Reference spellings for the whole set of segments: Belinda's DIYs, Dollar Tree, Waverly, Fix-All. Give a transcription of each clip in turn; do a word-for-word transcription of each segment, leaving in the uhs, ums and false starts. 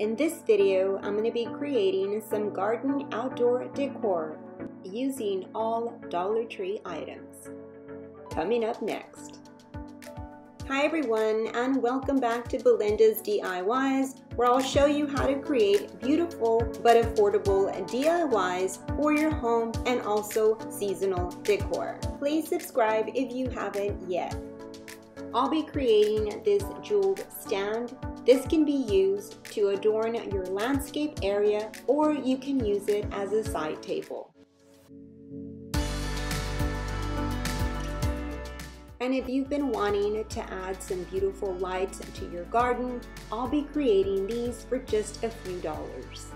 In this video, I'm going to be creating some garden outdoor decor using all Dollar Tree items. Coming up next. Hi everyone, and welcome back to Belinda's D I Ys, where I'll show you how to create beautiful but affordable D I Ys for your home and also seasonal decor. Please subscribe if you haven't yet. I'll be creating this jeweled stand. This can be used to adorn your landscape area, or you can use it as a side table. And if you've been wanting to add some beautiful lights to your garden, I'll be creating these for just a few dollars.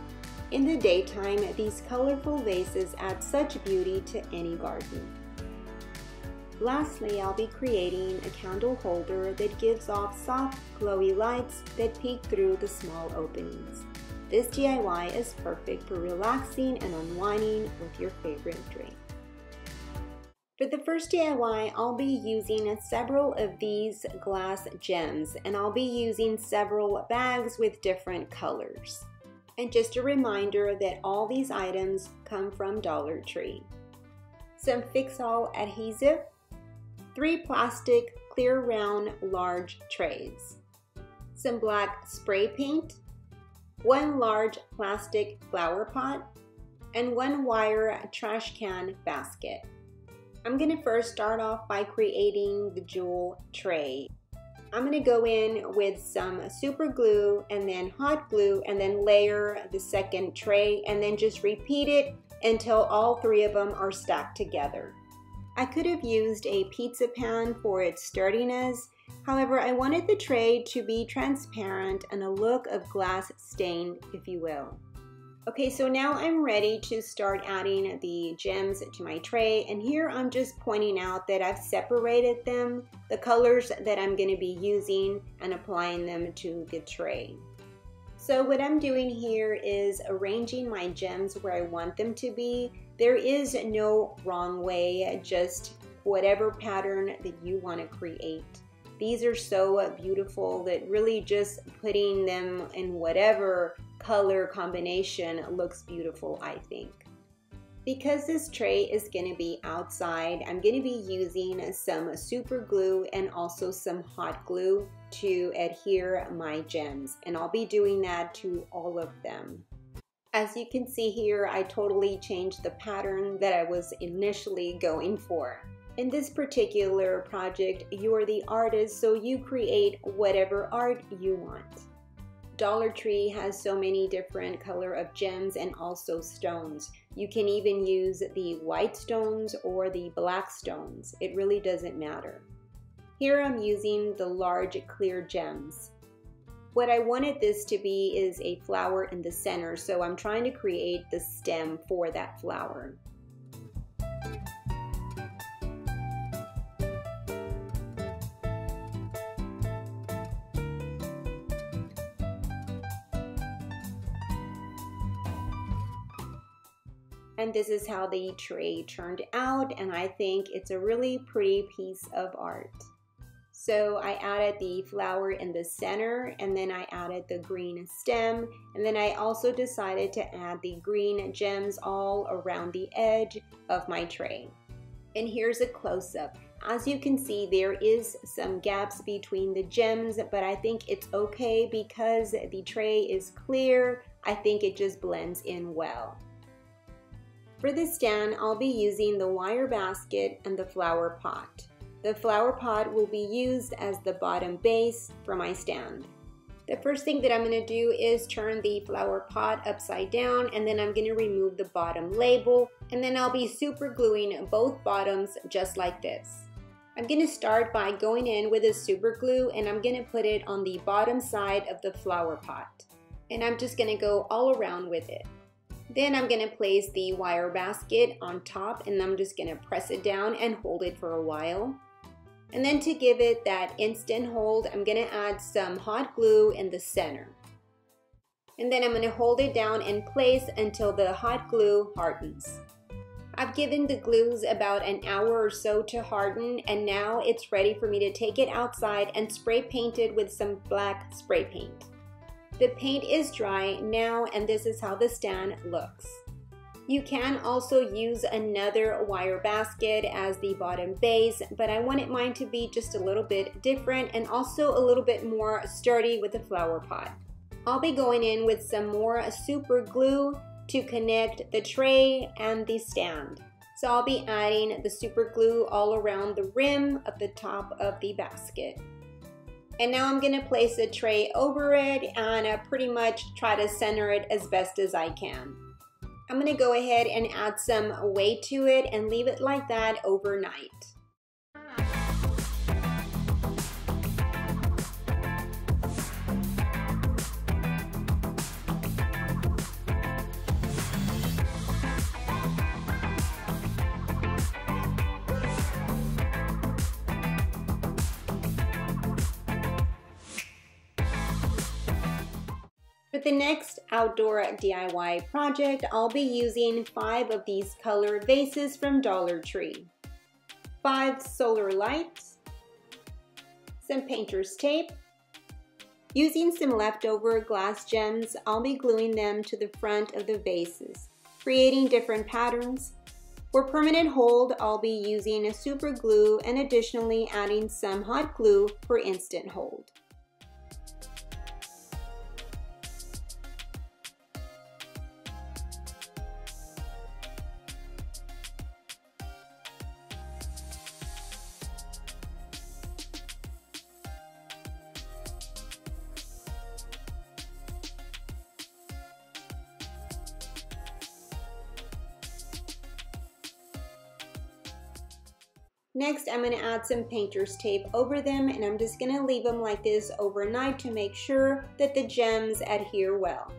In the daytime, these colorful vases add such beauty to any garden. Lastly, I'll be creating a candle holder that gives off soft, glowy lights that peek through the small openings. This D I Y is perfect for relaxing and unwinding with your favorite drink. For the first D I Y, I'll be using several of these glass gems, and I'll be using several bags with different colors. And just a reminder that all these items come from Dollar Tree. Some Fix-All adhesive, three plastic clear round large trays, some black spray paint, one large plastic flower pot, and one wire trash can basket. I'm going to first start off by creating the jewel tray. I'm going to go in with some super glue and then hot glue and then layer the second tray and then just repeat it until all three of them are stacked together. I could have used a pizza pan for its sturdiness. However, I wanted the tray to be transparent and a look of glass stained, if you will. Okay, so now I'm ready to start adding the gems to my tray, and here I'm just pointing out that I've separated them, the colors that I'm going to be using, and applying them to the tray. So what I'm doing here is arranging my gems where I want them to be. There is no wrong way, just whatever pattern that you want to create. These are so beautiful that really just putting them in whatever color combination looks beautiful, I think. Because this tray is going to be outside, I'm going to be using some super glue and also some hot glue to adhere my gems, and I'll be doing that to all of them. As you can see here, I totally changed the pattern that I was initially going for. In this particular project, you are the artist, so you create whatever art you want. Dollar Tree has so many different color of gems and also stones. You can even use the white stones or the black stones. It really doesn't matter. Here I'm using the large clear gems. What I wanted this to be is a flower in the center, so I'm trying to create the stem for that flower. And this is how the tray turned out, and I think it's a really pretty piece of art. So I added the flower in the center, and then I added the green stem, and then I also decided to add the green gems all around the edge of my tray. And here's a close-up. As you can see, there is some gaps between the gems, but I think it's okay because the tray is clear. I think it just blends in well. For this stand, I'll be using the wire basket and the flower pot. The flower pot will be used as the bottom base for my stand. The first thing that I'm going to do is turn the flower pot upside down, and then I'm going to remove the bottom label, and then I'll be super gluing both bottoms just like this. I'm going to start by going in with a super glue, and I'm going to put it on the bottom side of the flower pot, and I'm just going to go all around with it. Then I'm going to place the wire basket on top, and I'm just going to press it down and hold it for a while. And then to give it that instant hold, I'm going to add some hot glue in the center. And then I'm going to hold it down and place until the hot glue hardens. I've given the glues about an hour or so to harden, and now it's ready for me to take it outside and spray paint it with some black spray paint. The paint is dry now, and this is how the stand looks. You can also use another wire basket as the bottom base, but I wanted mine to be just a little bit different and also a little bit more sturdy with the flower pot. I'll be going in with some more super glue to connect the tray and the stand. So I'll be adding the super glue all around the rim of the top of the basket. And now I'm gonna place the tray over it and I pretty much try to center it as best as I can. I'm gonna go ahead and add some weight to it and leave it like that overnight. For the next outdoor D I Y project, I'll be using five of these color vases from Dollar Tree, five solar lights, some painter's tape. Using some leftover glass gems, I'll be gluing them to the front of the vases, creating different patterns. For permanent hold, I'll be using a super glue and additionally adding some hot glue for instant hold. Next, I'm going to add some painter's tape over them, and I'm just going to leave them like this overnight to make sure that the gems adhere well.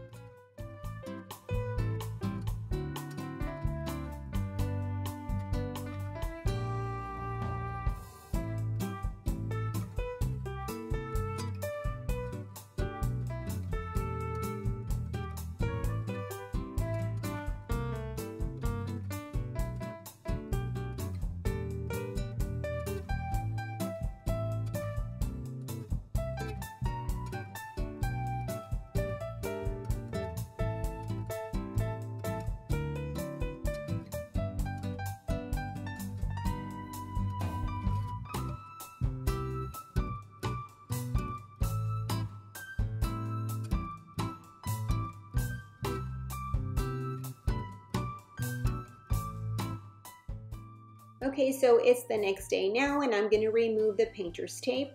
Okay, so it's the next day now, and I'm going to remove the painter's tape.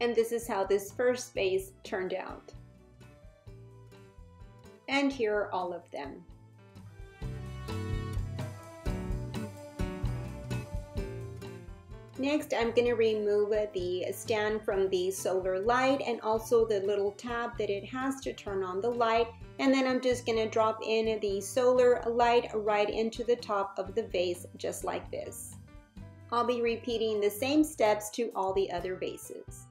And this is how this first vase turned out. And here are all of them. Next, I'm going to remove the stand from the solar light and also the little tab that it has to turn on the light. And then I'm just going to drop in the solar light right into the top of the vase, just like this. I'll be repeating the same steps to all the other vases.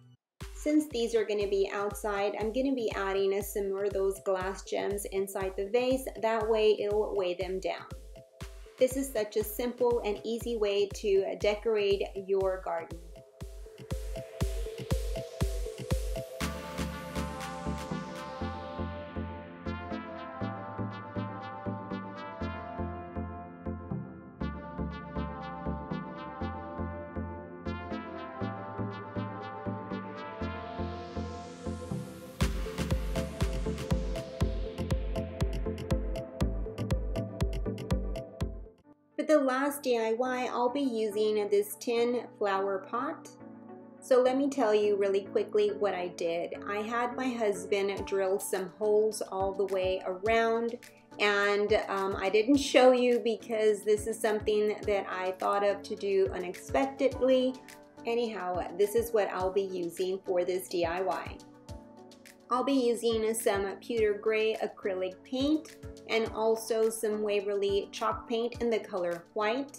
Since these are going to be outside, I'm going to be adding some more of those glass gems inside the vase. That way it'll weigh them down. This is such a simple and easy way to decorate your garden. For the last D I Y, I'll be using this tin flower pot. So let me tell you really quickly what I did. I had my husband drill some holes all the way around, and um, I didn't show you because this is something that I thought of to do unexpectedly. Anyhow, this is what I'll be using for this D I Y. I'll be using some pewter gray acrylic paint and also some Waverly chalk paint in the color white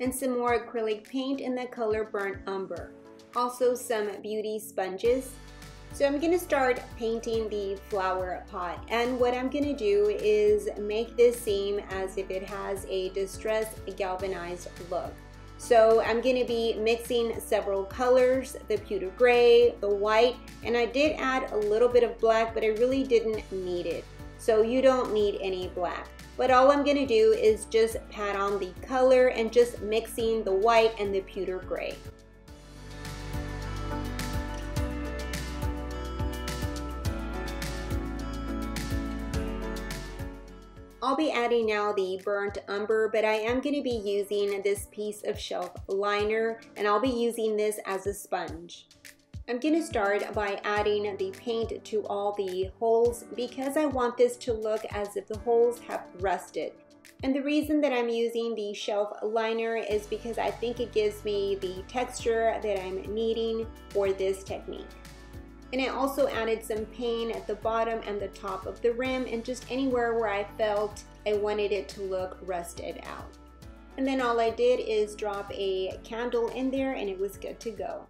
and some more acrylic paint in the color burnt umber. Also some beauty sponges. So I'm gonna start painting the flower pot, and what I'm gonna do is make this seem as if it has a distressed galvanized look. So I'm going to be mixing several colors, the pewter gray, the white, and I did add a little bit of black, but I really didn't need it. So you don't need any black. But all I'm going to do is just pat on the color and just mixing the white and the pewter gray. I'll be adding now the burnt umber, but I am going to be using this piece of shelf liner, and I'll be using this as a sponge. I'm going to start by adding the paint to all the holes because I want this to look as if the holes have rusted. And the reason that I'm using the shelf liner is because I think it gives me the texture that I'm needing for this technique. And I also added some paint at the bottom and the top of the rim and just anywhere where I felt I wanted it to look rusted out. And then all I did is drop a candle in there and it was good to go.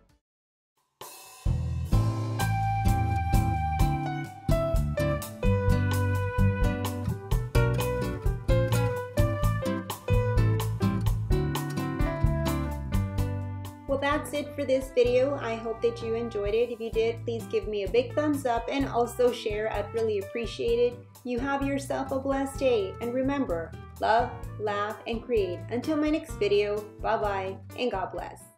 Well, that's it for this video. I hope that you enjoyed it. If you did, please give me a big thumbs up and also share. I'd really appreciate it. You have yourself a blessed day, and remember, love, laugh, and create. Until my next video, bye-bye, and God bless.